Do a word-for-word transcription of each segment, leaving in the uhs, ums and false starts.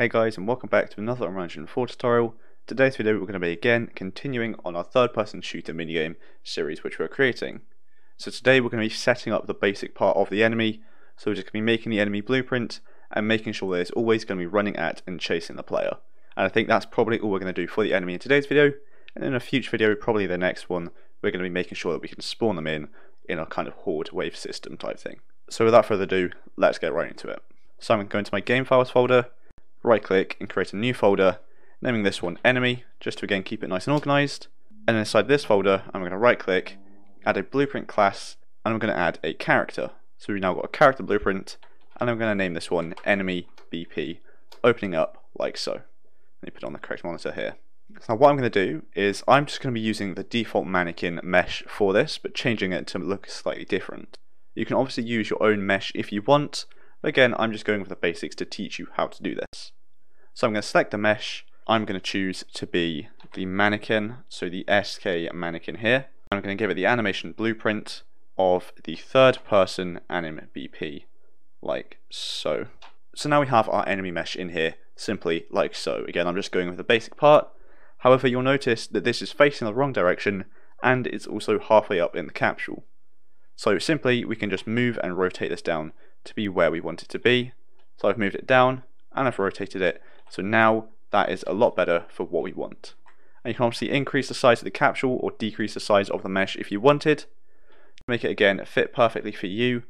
Hey guys, and welcome back to another Unreal Engine Four tutorial. Today's video we're going to be again continuing on our third person shooter minigame series which we're creating. So today we're going to be setting up the basic part of the enemy, so we're just going to be making the enemy blueprint and making sure that it's always going to be running at and chasing the player. And I think that's probably all we're going to do for the enemy in today's video, and in a future video, probably the next one, we're going to be making sure that we can spawn them in in a kind of horde wave system type thing. So without further ado, let's get right into it. So I'm going to go into my game files folder, right click and create a new folder, naming this one enemy, just to again keep it nice and organized. And inside this folder I'm going to right click, add a blueprint class, and I'm going to add a character. So we've now got a character blueprint, and I'm going to name this one enemy B P, opening up like so. Let me put it on the correct monitor here. So what I'm going to do is I'm just going to be using the default mannequin mesh for this, but changing it to look slightly different. You can obviously use your own mesh if you want, but again I'm just going with the basics to teach you how to do this. So I'm going to select the mesh, I'm going to choose to be the mannequin, so the S K mannequin here. I'm going to give it the animation blueprint of the third person anim B P, like so. So now we have our enemy mesh in here, simply like so. Again I'm just going with the basic part. However, you'll notice that this is facing the wrong direction and it's also halfway up in the capsule. So simply we can just move and rotate this down to be where we want it to be. So I've moved it down and I've rotated it, so now that is a lot better for what we want. And you can obviously increase the size of the capsule or decrease the size of the mesh if you wanted. Make it again fit perfectly for you.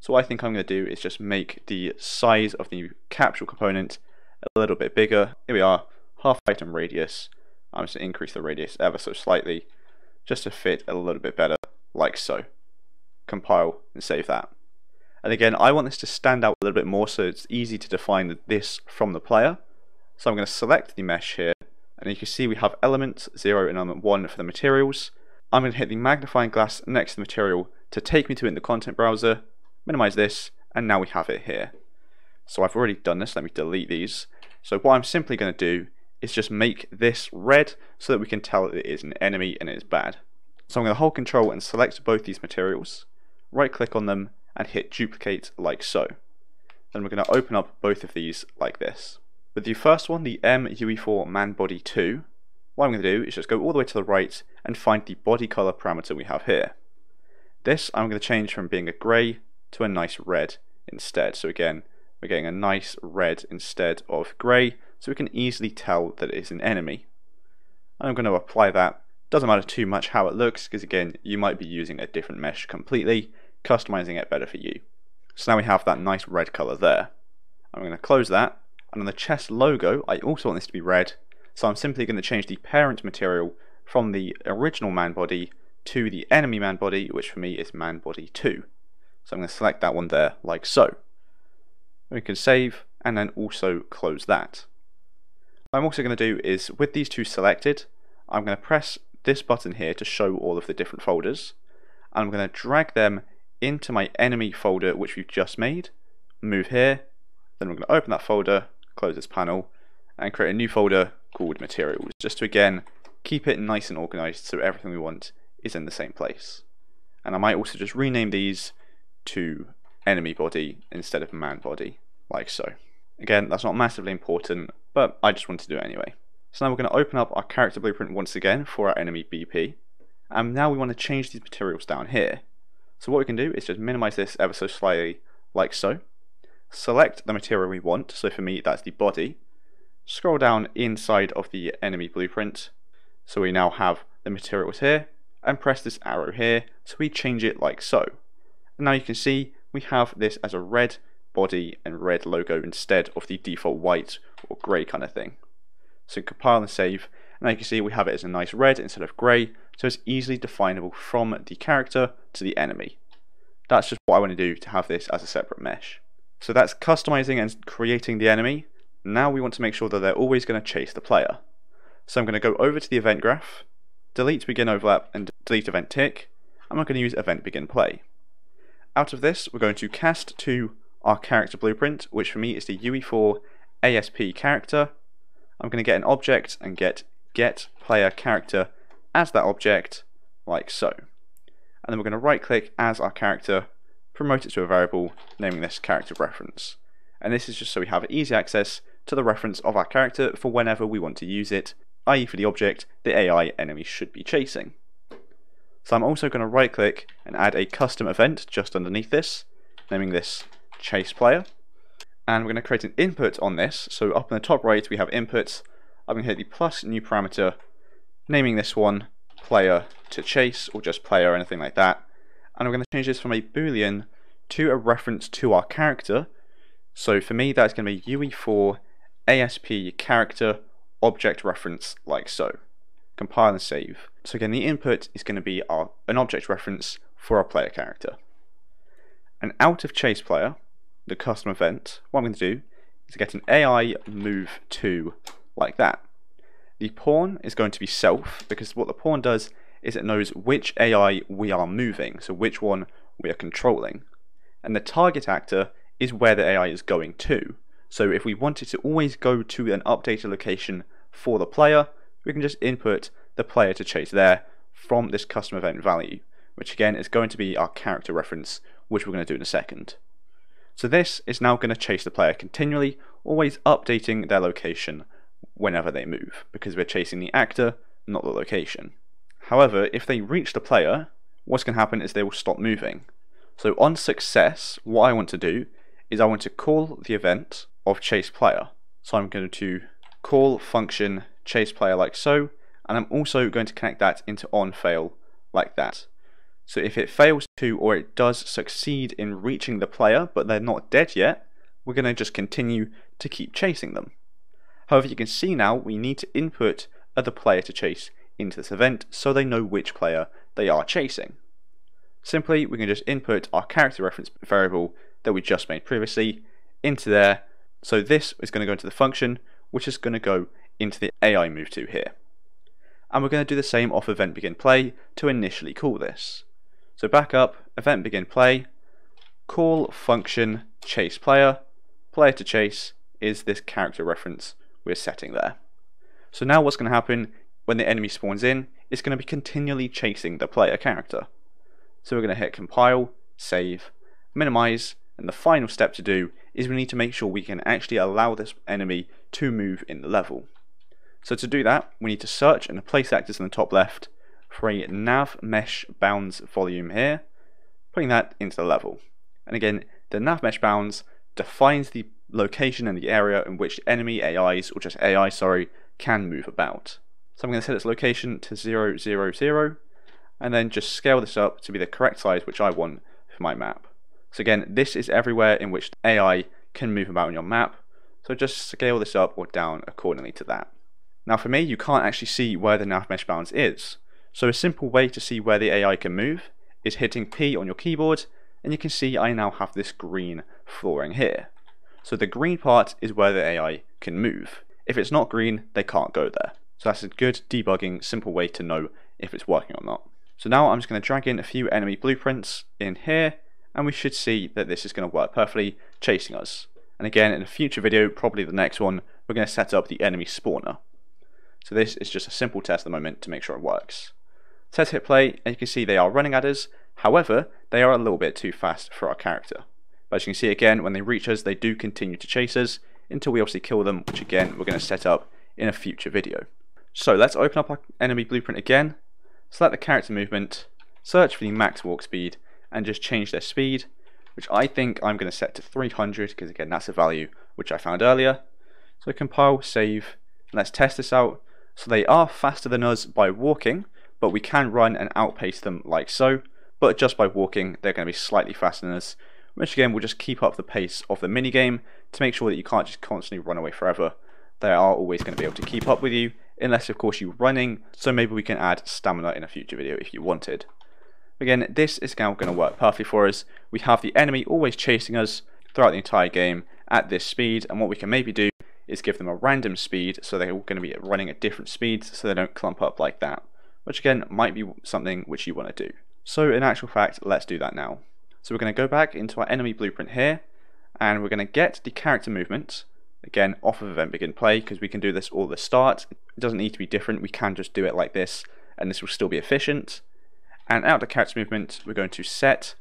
So what I think I'm going to do is just make the size of the capsule component a little bit bigger. Here we are, half item radius. I'm just going to increase the radius ever so slightly just to fit a little bit better, like so. Compile and save that. And again I want this to stand out a little bit more so it's easy to define this from the player. So I'm going to select the mesh here, and you can see we have element zero and element one for the materials. I'm going to hit the magnifying glass next to the material to take me to it in the content browser, minimize this, and now we have it here. So I've already done this, let me delete these. So what I'm simply going to do is just make this red so that we can tell it is an enemy and it is bad. So I'm going to hold control and select both these materials, right click on them and hit duplicate like so. Then we're going to open up both of these like this. With the first one, the M U E four Man Body two, what I'm going to do is just go all the way to the right and find the body color parameter we have here. This I'm going to change from being a grey to a nice red instead. So again we're getting a nice red instead of grey, so we can easily tell that it is an enemy. And I'm going to apply that. Doesn't matter too much how it looks, because again you might be using a different mesh completely, customizing it better for you. So now we have that nice red color there. I'm going to close that, and on the chest logo I also want this to be red, so I'm simply going to change the parent material from the original man body to the enemy man body, which for me is Man Body two. So I'm going to select that one there like so. We can save and then also close that. What I'm also going to do is, with these two selected, I'm going to press this button here to show all of the different folders, and I'm going to drag them into my enemy folder which we've just made, move here, then we're going to open that folder, close this panel, and create a new folder called materials, just to again keep it nice and organized so everything we want is in the same place. And I might also just rename these to enemy body instead of man body, like so. Again, that's not massively important, but I just want to do it anyway. So now we're going to open up our character blueprint once again for our enemy B P, and now we want to change these materials down here. So what we can do is just minimize this ever so slightly, like so. Select the material we want, so for me that's the body. Scroll down inside of the enemy blueprint, so we now have the materials here, and press this arrow here, so we change it like so. And now you can see we have this as a red body and red logo instead of the default white or grey kind of thing. So compile and save, and now you can see we have it as a nice red instead of grey, so it's easily definable from the character to the enemy. That's just what I want to do to have this as a separate mesh. So that's customizing and creating the enemy. Now we want to make sure that they're always going to chase the player. So I'm going to go over to the event graph, delete begin overlap and delete event tick, and I'm going to use event begin play. Out of this we're going to cast to our character blueprint, which for me is the U E four A S P character. I'm going to get an object and get get player character as that object, like so. And then we're going to right click as our character, promote it to a variable, naming this character reference. And this is just so we have easy access to the reference of our character for whenever we want to use it, that is for the object the A I enemy should be chasing. So I'm also going to right click and add a custom event just underneath this, naming this chase player. And we're going to create an input on this. So up in the top right we have inputs. I'm going to hit the plus new parameter, naming this one player to chase or just player or anything like that. And we're going to change this from a boolean to a reference to our character. So for me that's going to be U E four A S P character object reference, like so. Compile and save. So again, the input is going to be our, an object reference for our player character. And out of chase player, the custom event, what I'm going to do is get an A I move to, like that. The pawn is going to be self, because what the pawn does is it knows which A I we are moving, so which one we are controlling. And the target actor is where the A I is going to. So if we wanted to always go to an updated location for the player, we can just input the player to chase there from this custom event value, which again is going to be our character reference, which we're going to do in a second. So this is now going to chase the player continually, always updating their location whenever they move, because we're chasing the actor, not the location. However, if they reach the player, what's going to happen is they will stop moving. So on success, what I want to do is I want to call the event of chase player. So I'm going to call function chase player like so, and I'm also going to connect that into on fail like that. So if it fails to, or it does succeed in reaching the player but they're not dead yet, we're going to just continue to keep chasing them. However, you can see now we need to input the player to chase into this event so they know which player they are chasing. Simply, we can just input our character reference variable that we just made previously into there. So this is going to go into the function, which is going to go into the A I move to here. And we're going to do the same off event begin play to initially call this. So back up, event begin play, call function chase player, player to chase is this character reference we're setting there. So now what's going to happen when the enemy spawns in, it's going to be continually chasing the player character. So we're going to hit compile, save, minimize, and the final step to do is we need to make sure we can actually allow this enemy to move in the level. So to do that, we need to search in the place actors in the top left for a nav mesh bounds volume here, putting that into the level. And again, the nav mesh bounds defines the location and the area in which enemy A Is, or just A I, sorry, can move about. So I'm going to set its location to zero, zero, zero, and then just scale this up to be the correct size which I want for my map. So again, this is everywhere in which A I can move about on your map, so just scale this up or down accordingly to that. Now for me, you can't actually see where the nav mesh bounds is, so a simple way to see where the A I can move is hitting P on your keyboard, and you can see I now have this green flooring here. So the green part is where the A I can move. If it's not green, they can't go there. So that's a good debugging, simple way to know if it's working or not. So now I'm just going to drag in a few enemy blueprints in here, and we should see that this is going to work perfectly, chasing us. And again, in a future video, probably the next one, we're going to set up the enemy spawner. So this is just a simple test at the moment to make sure it works. So let's hit play, and you can see they are running at us. However, they are a little bit too fast for our character. But as you can see again, when they reach us, they do continue to chase us until we obviously kill them, which again, we're going to set up in a future video. So let's open up our enemy blueprint again, select the character movement, search for the max walk speed, and just change their speed, which I think I'm going to set to three hundred, because again, that's a value which I found earlier. So compile, save, and let's test this out. So they are faster than us by walking, but we can run and outpace them like so. But just by walking, they're going to be slightly faster than us, which again will just keep up the pace of the minigame to make sure that you can't just constantly run away forever. They are always going to be able to keep up with you, unless of course you're running, so maybe we can add stamina in a future video if you wanted. Again, this is now going to work perfectly for us. We have the enemy always chasing us throughout the entire game at this speed, and what we can maybe do is give them a random speed, so they're all going to be running at different speeds so they don't clump up like that, which again might be something which you want to do. So in actual fact, let's do that now. So we're going to go back into our enemy blueprint here, and we're going to get the character movement, again off of event begin play, because we can do this all at the start. It doesn't need to be different, we can just do it like this, and this will still be efficient. And out of the character movement, we're going to set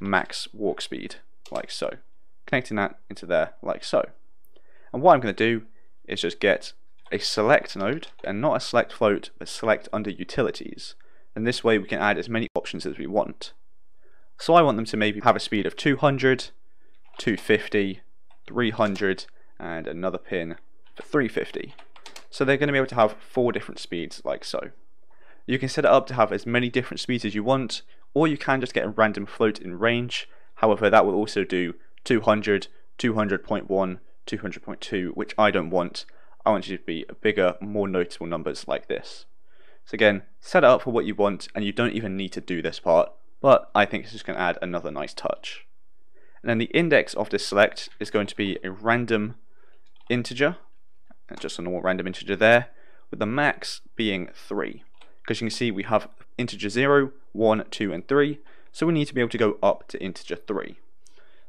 max walk speed, like so, connecting that into there like so. And what I'm going to do is just get a select node, and not a select float, but select under utilities. And this way we can add as many options as we want. So I want them to maybe have a speed of two hundred, two fifty, three hundred, and another pin for three fifty. So they're going to be able to have four different speeds, like so. You can set it up to have as many different speeds as you want, or you can just get a random float in range. However, that will also do two hundred, two hundred point one, two hundred point two, which I don't want. I want you to be bigger, more noticeable numbers like this. So again, set it up for what you want, and you don't even need to do this part, but I think it's just going to add another nice touch. And then the index of this select is going to be a random integer, and just a normal random integer there, with the max being three. Because you can see we have integer zero, one, two and three, so we need to be able to go up to integer three.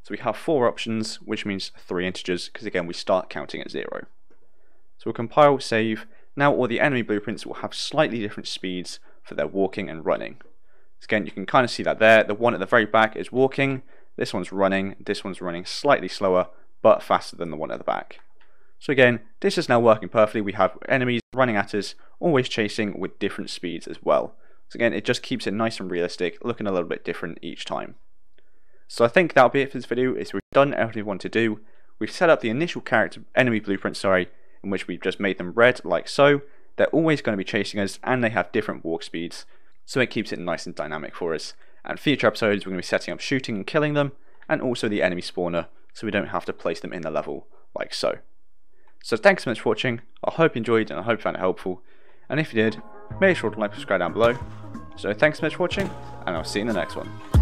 So we have four options, which means three integers, because again we start counting at zero. So we'll compile, save. Now all the enemy blueprints will have slightly different speeds for their walking and running. So again, you can kind of see that there. The one at the very back is walking, this one's running, this one's running slightly slower, but faster than the one at the back. So again, this is now working perfectly. We have enemies running at us, always chasing with different speeds as well. So again, it just keeps it nice and realistic, looking a little bit different each time. So I think that'll be it for this video. Is we've done everything we want to do. We've set up the initial character enemy blueprint, sorry, in which we've just made them red like so. They're always going to be chasing us, and they have different walk speeds, so it keeps it nice and dynamic for us. And future episodes, we're going to be setting up shooting and killing them, and also the enemy spawner, so we don't have to place them in the level like so. So thanks so much for watching. I hope you enjoyed, and I hope you found it helpful. And if you did, make sure to like and subscribe down below. So thanks so much for watching, and I'll see you in the next one.